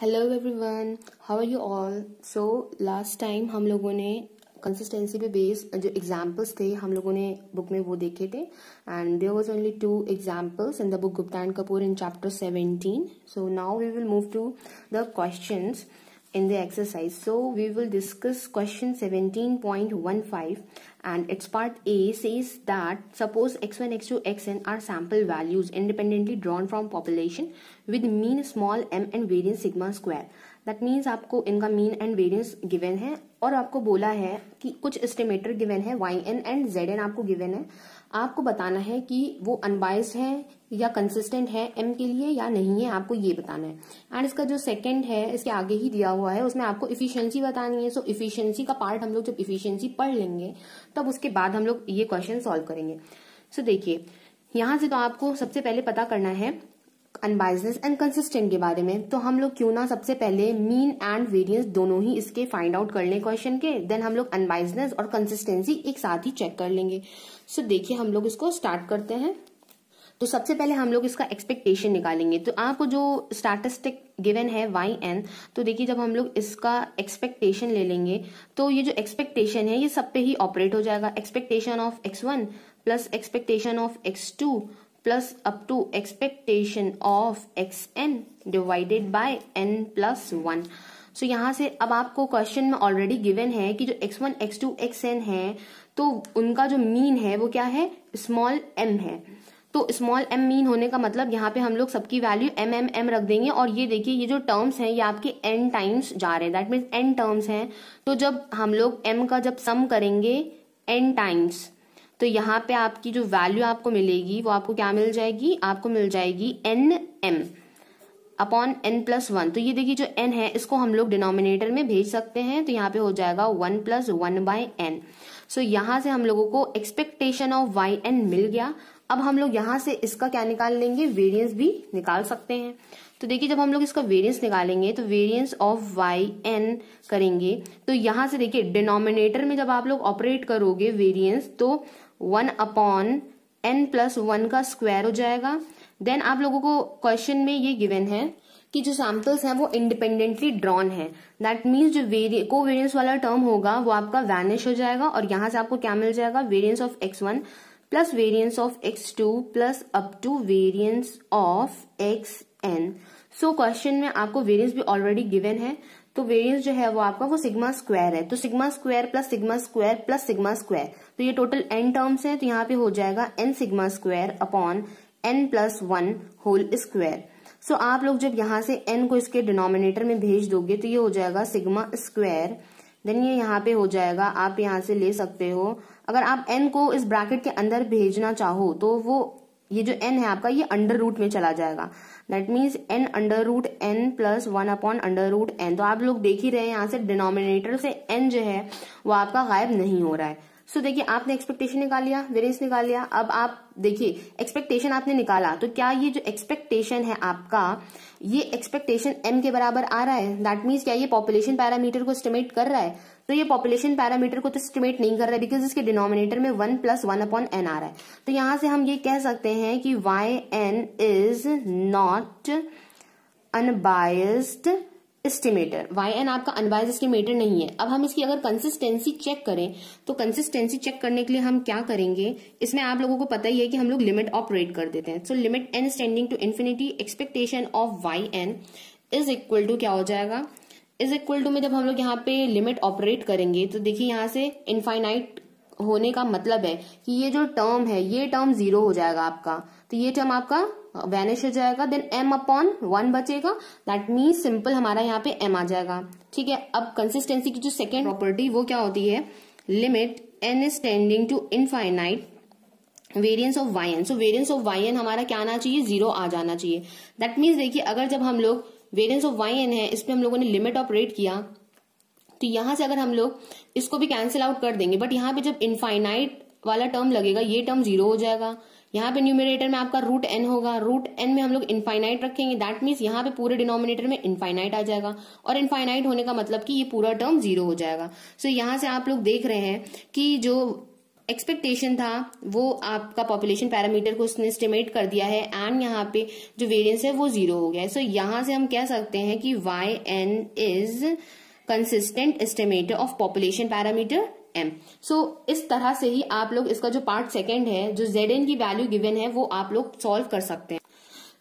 Hello everyone, how are you all. So last time हम लोगों ने कंसिस्टेंसी पे बेस्ड जो एग्जाम्पल्स थे हम लोगों ने बुक में वो देखे थे and there was only 2 examples in the book Gupta and Kapoor in chapter 17। So now we will move to the questions in the exercise. So we will discuss question 17.15 and its part A says that suppose x1, x2, xn are sample values independently drawn from population with mean small m and variance sigma square. That means आपको इनका mean and variance given है और आपको बोला है कि कुछ estimator given है yn and zn आपको given है। आपको बताना है कि वो unbiased है या consistent है m के लिए या नहीं है, आपको ये बताना है। एंड इसका जो सेकेंड है इसके आगे ही दिया हुआ है उसमें आपको efficiency बतानी है। सो efficiency का पार्ट हम लोग जब efficiency पढ़ लेंगे तब उसके बाद हम लोग ये क्वेश्चन सॉल्व करेंगे। सो देखिए यहाँ से तो आपको सबसे पहले पता करना है अनबायस्डनेस एंड कंसिस्टेंट के बारे में, तो हम लोग क्यों ना सबसे पहले मीन एंड वेरिएंस दोनों ही इसके फाइंड आउट कर लें क्वेश्चन के, देन हम लोग अनबायस्डनेस और कंसिस्टेंसी एक साथ ही चेक कर लेंगे। सो देखिए हम लोग इसको स्टार्ट करते हैं। तो सबसे पहले हम लोग इसका एक्सपेक्टेशन निकालेंगे। तो आपको जो स्टैटिस्टिक गिवन है yn, तो देखिए जब हम लोग इसका एक्सपेक्टेशन ले लेंगे तो ये जो एक्सपेक्टेशन है ये सब पे ही ऑपरेट हो जाएगा। Expectation of x1 plus expectation of x2 plus up to expectation of xn divided by n plus 1। So यहाँ से अब आपको क्वेश्चन में ऑलरेडी गिवन है कि जो x1, x2, xn है तो उनका जो मीन है वो क्या है, स्मॉल m है। तो स्मॉल m मीन होने का मतलब यहाँ पे हम लोग सबकी वैल्यू m m m रख देंगे और ये देखिए ये जो टर्म्स हैं ये आपके n टाइम्स जा रहे हैं, दैट मीन्स n टर्म्स हैं। तो जब हम लोग m का जब सम करेंगे n टाइम्स तो यहाँ पे आपकी जो वैल्यू आपको मिलेगी वो आपको क्या मिल जाएगी, आपको मिल जाएगी n m upon n plus 1। तो ये देखिए जो n है इसको हम लोग डिनोमिनेटर में भेज सकते हैं तो यहाँ पे हो जाएगा 1 प्लस 1 बाय n। सो यहाँ से हम लोगों को एक्सपेक्टेशन ऑफ yn मिल गया। अब हम लोग यहाँ से इसका क्या निकाल लेंगे, वेरिएंस भी निकाल सकते हैं। तो देखिए जब हम लोग इसका वेरिएंस निकालेंगे तो वेरिएंस ऑफ yn करेंगे तो यहाँ से देखिए डिनोमिनेटर में जब आप लोग ऑपरेट करोगे वेरिएंस तो 1 अपॉन n प्लस 1 का स्क्वायर हो जाएगा। देन आप लोगों को क्वेश्चन में ये गिवन है कि जो सैम्पल्स हैं वो इंडिपेंडेंटली ड्रॉन है, दैट मीन्स जो कोवेरिएंस वाला टर्म होगा वो आपका वैनिश हो जाएगा और यहाँ से आपको क्या मिल जाएगा, variance of x1 plus variance of x2 plus up to variance of xn। So question में आपको वेरिएंस भी ऑलरेडी गिवन है तो वेरिएंस जो है वो आपका वो सिग्मा स्क्वायर है। तो sigma square plus sigma square plus sigma square तो ये टोटल n टर्म्स हैं तो यहाँ पे हो जाएगा n sigma square upon n plus 1 whole square. So आप लोग जब यहाँ से n को इसके डिनोमिनेटर में भेज दोगे तो ये हो जाएगा सिग्मा स्क्वायर। देन ये यहाँ पे हो जाएगा, आप यहाँ से ले सकते हो, अगर आप n को इस ब्रैकेट के अंदर भेजना चाहो तो वो ये जो n है आपका ये अंडर रूट में चला जाएगा, that means n under root n plus 1 upon under root n। तो आप लोग देख ही रहे हैं यहाँ से डिनोमिनेटर से n जो है वो आपका गायब नहीं हो रहा है। सो देखिए आपने एक्सपेक्टेशन निकाल लिया, वेरिएंस निकाल लिया। अब आप देखिए एक्सपेक्टेशन आपने निकाला तो क्या ये जो एक्सपेक्टेशन है आपका ये एक्सपेक्टेशन m के बराबर आ रहा है, दैट मीन्स क्या ये पॉपुलेशन पैरामीटर को एस्टिमेट कर रहा है। तो ये पॉपुलेशन पैरामीटर को तो एस्टिमेट नहीं कर रहा है बिकॉज इसके डिनोमिनेटर में 1 प्लस 1 अपॉन n आ रहा है। तो यहाँ से हम ये कह सकते हैं कि yn is not unbiased estimator, yn आपका अनबायस्ड एस्टिमेटर नहीं है। अब हम इसकी अगर कंसिस्टेंसी चेक करें तो कंसिस्टेंसी चेक करने के लिए हम क्या करेंगे, इसमें आप लोगों को पता ही है कि हम लोग लिमिट ऑपरेट कर देते हैं। So limit n standing to infinity expectation of yn is equal to क्या हो जाएगा, इज इक्वल टू में जब हम लोग यहाँ पे लिमिट ऑपरेट करेंगे तो देखिए यहाँ से इनफाइनाइट होने का मतलब है कि ये जो टर्म है ये टर्म जीरो हो जाएगा आपका, तो ये टर्म आपका वैनिश हो जाएगा। देन m अपॉन 1 बचेगा, दैट मीन्स सिंपल हमारा यहाँ पे m आ जाएगा। ठीक है, अब कंसिस्टेंसी की जो सेकेंड प्रॉपर्टी वो क्या होती है, limit n standing to infinite variance of yn। So variance of yn हमारा क्या आना चाहिए, जीरो आ जाना चाहिए। दैट मीन्स देखिए अगर जब हम लोग वेरिएंस ऑफ yn है इस पर हम लोगों ने लिमिट ऑपरेट किया तो यहाँ से अगर हम लोग इसको भी कैंसिल आउट कर देंगे, बट यहाँ पे जब इनफाइनाइट वाला टर्म लगेगा ये टर्म जीरो हो जाएगा। यहाँ पे न्यूमरेटर में आपका रूट n होगा, रूट n में हम लोग इनफाइनाइट रखेंगे, दैट मीन्स यहाँ पे पूरे डिनोमिनेटर में इनफाइनाइट आ जाएगा और इनफाइनाइट होने का मतलब कि ये पूरा टर्म जीरो हो जाएगा। सो यहाँ से आप लोग देख रहे हैं कि जो एक्सपेक्टेशन था वो आपका पॉपुलेशन पैरामीटर को उसने एस्टिमेट कर दिया है एंड यहाँ पे जो वेरिएंस है वो जीरो हो गया है। सो यहाँ से हम कह सकते हैं कि Y N is consistent estimator of population parameter M. So इस तरह से ही आप लोग इसका जो पार्ट सेकेंड है जो जेड एन की वैल्यू गिवन है वो आप लोग सॉल्व कर सकते हैं।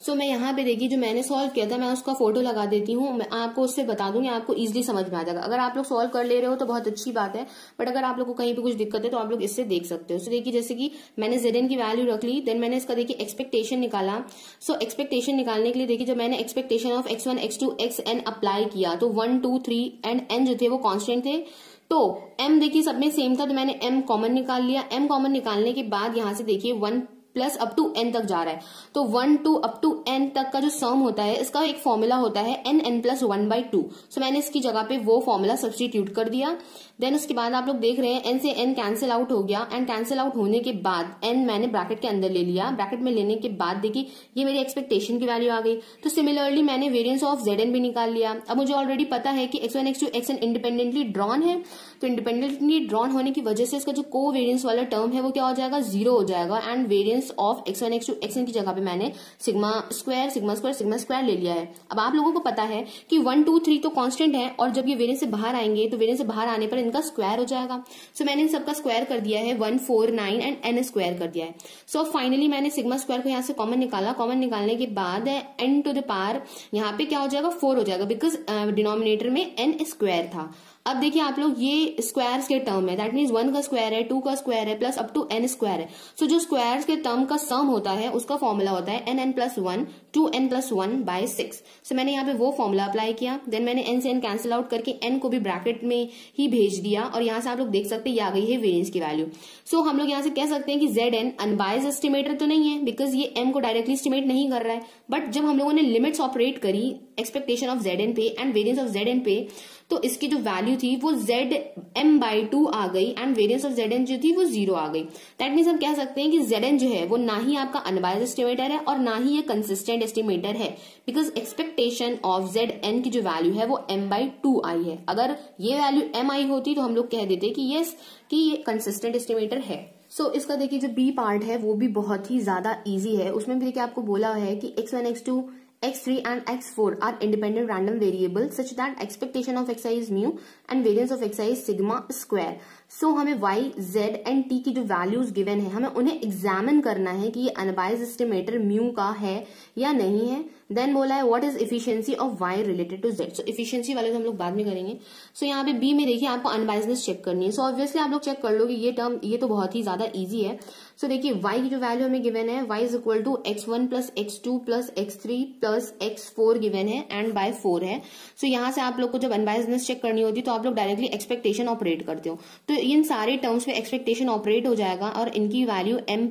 सो मैं यहाँ पे देखिए जो मैंने सॉल्व किया था मैं उसका फोटो लगा देती हूँ, मैं आपको उससे बता दूंगी, आपको इजीली समझ में आ जाएगा। अगर आप लोग सॉल्व कर ले रहे हो तो बहुत अच्छी बात है, बट अगर आप लोग को कहीं पे कुछ दिक्कत है तो आप लोग इससे देख सकते हो। सो देखिए जैसे कि मैंने ZN की वैल्यू रख ली, देन मैंने इसका देखिए एक्सपेक्टेशन निकाला। सो एक्सपेक्टेशन निकालने के लिए देखिए जब मैंने expectation of x1 x2 xn apply किया तो 1 2 3 एंड n जो थे वो कॉन्स्टेंट थे, तो m देखिए सब में सेम था तो मैंने m कॉमन निकाल लिया। m कॉमन निकालने के बाद यहाँ से देखिए 1 प्लस अप टू n तक जा रहा है, तो 1 2 अप टू n तक का जो सम होता है इसका एक फॉर्मूला होता है n n plus 1 by 2। So मैंने इसकी जगह पे वो फॉर्मूला सब्सटीट्यूट कर दिया। देन उसके बाद आप लोग देख रहे हैं n से n कैंसिल आउट हो गया एंड कैंसिल आउट होने के बाद n मैंने ब्रैकेट के अंदर ले लिया। ब्रैकेट में लेने के बाद देखिए ये मेरी एक्सपेक्टेशन की वैल्यू आ गई। तो सिमिलरली मैंने वेरियंस ऑफ zn भी निकाल लिया। अब मुझे ऑलरेडी पता है कि x1 x2 xn independently drawn है, तो इंडिपेंडेंटली ड्रॉन होने की वजह से इसका जो को वेरियंस वाला टर्म है वो क्या हो जाएगा, जीरो हो जाएगा and variance of x1 x2 xn की जगह पे मैंने सिग्मा स्क्वायर ले लिया है। अब आप लोगों को पता है कि 1 2 3 तो कांस्टेंट है और जब ये वेरिएंस से बाहर आएंगे तो वेरिएंस से बाहर आने पर इनका स्क्वायर हो जाएगा। सो मैंने इन सबका स्क्वायर कर दिया है 1 4 9 एंड n स्क्वायर कर दिया है। सो फाइनली मैंने सिग्मा स्क्वायर को यहाँ से कॉमन निकाला। कॉमन निकालने के बाद n टू द पावर यहाँ पे क्या हो जाएगा, 4 हो जाएगा बिकॉज डिनोमिनेटर में n स्क्वायर था। अब देखिए आप लोग ये स्क्वायर्स के टर्म है, दैट मीन्स 1 का स्क्वायर है, 2 का स्क्वायर है, plus up to n square है। सो जो स्क्वायर्स के टर्म का सम होता है उसका फॉर्मूला होता है n n plus 1 2 n plus 1 by 6। So मैंने यहाँ पे वो फॉर्मूला अप्लाई किया। देन मैंने n से n कैंसिल आउट करके n को भी ब्रैकेट में ही भेज दिया और यहाँ से आप लोग देख सकते हैं ये आ गई है वेरियंस की वैल्यू। सो हम लोग यहाँ से कह सकते हैं कि जेड एन अनबायस एस्टिमेटर तो नहीं है बिकॉज ये m को डायरेक्टली एस्टिमेट नहीं कर रहा है, बट जब हम लोगों ने लिमिट्स ऑपरेट करी एक्सपेक्टेशन ऑफ जेड एन पे and variance of Z N पे तो इसकी जो वैल्यू थी वो z m बाई 2 आ गई and variance of Z N जो थी वो 0 आ गई। दैट मीन्स हम कह सकते हैं कि जेड एन जो है वो ना ही आपका अनबायस्ड एस्टिमेटर है और ना ही ये कंसिस्टेंट एस्टिमेटर है because expectation of Z N की जो वैल्यू है वो m बाई 2 आई है। अगर ये वैल्यू m आई होती तो हम लोग कह देते कि यस कि ये कंसिस्टेंट एस्टिमेटर है। सो इसका देखिए जो बी पार्ट है वो भी बहुत ही ज्यादा ईजी है। उसमें भी देखिए आपको बोला है कि x1 x2 X3 and X4 are independent random variables such that expectation of xi is mu and variance of xi is sigma square. So हमें y, z and t की जो values given है हमें उन्हें examine करना है कि ये unbiased estimator mu का है या नहीं है। देन बोला है what is efficiency of Y related to Z. So efficiency वाले तो हम लोग बाद में करेंगे। सो यहाँ पे बी में देखिए आपको अनबायसनेस चेक करनी है। सो ऑब्वियसली आप लोग चेक कर लो कि ये टर्म ये तो बहुत ही ज्यादा इजी है। सो देखिए वाई की जो वैल्यू हमें गिवन है Y is equal to x1 plus x2 plus x3 plus x4 given है एंड बाय 4 है। सो यहाँ से आप लोग को जब अनबायसनेस चेक करनी होती है तो आप लोग डायरेक्टली एक्सपेक्टेशन ऑपरेट करते हो, तो इन सारे टर्म्स पे एक्सपेक्टेशन ऑपरेट हो जाएगा और इनकी वैल्यू m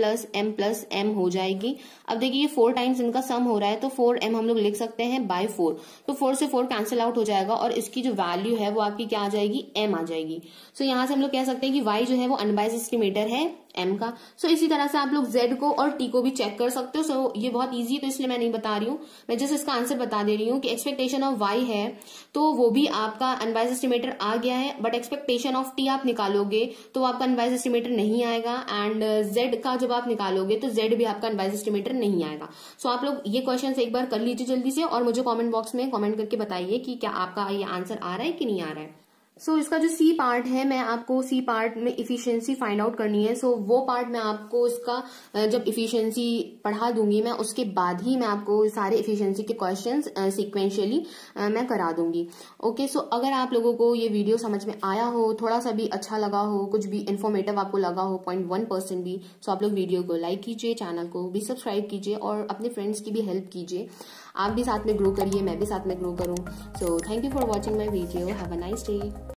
प्लस m हो जाएगी। अब देखिए ये 4 टाइम्स इनका सम रहा है तो 4m हम लोग लिख सकते हैं बाय 4, तो 4 से 4 कैंसिल आउट हो जाएगा और इसकी जो वैल्यू है वो आपकी क्या आ जाएगी, m आ जाएगी। सो यहाँ से हम लोग कह सकते हैं कि y जो है वो अनबायस्ड एस्टिमेटर है m का। सो इसी तरह से आप लोग z को और t को भी चेक कर सकते हो। सो ये बहुत इजी है तो इसलिए मैं नहीं बता रही हूँ, मैं जस्ट इसका आंसर बता दे रही हूँ कि एक्सपेक्टेशन ऑफ y है तो वो भी आपका अनबायस्ड एस्टिमेटर आ गया है, बट एक्सपेक्टेशन ऑफ t आप निकालोगे तो आपका अनबायस्ड एस्टिमेटर नहीं आएगा एंड z का जब आप निकालोगे तो z भी आपका अनबायस्ड एस्टिमेटर नहीं आएगा। सो आप लोग ये क्वेश्चन एक बार कर लीजिए जल्दी से और मुझे कमेंट बॉक्स में कमेंट करके बताइए कि क्या आपका ये आंसर आ रहा है कि नहीं आ रहा है। सो इसका जो सी पार्ट है, मैं आपको सी पार्ट में इफिशियंसी फाइंड आउट करनी है। सो वो पार्ट मैं आपको इसका जब इफिशियंसी पढ़ा दूंगी मैं उसके बाद ही मैं आपको सारे इफिशियंसी के क्वेश्चंस सीक्वेंशियली मैं करा दूंगी। ओके सो अगर आप लोगों को ये वीडियो समझ में आया हो, थोड़ा सा भी अच्छा लगा हो, कुछ भी इन्फॉर्मेटिव आपको लगा हो 0.1% भी, सो आप लोग वीडियो को लाइक कीजिए, चैनल को भी सब्सक्राइब कीजिए और अपने फ्रेंड्स की भी हेल्प कीजिए। आप भी साथ में ग्रो करिए, मैं भी साथ में ग्रो करूँ। So thank you for watching my video, have a nice day.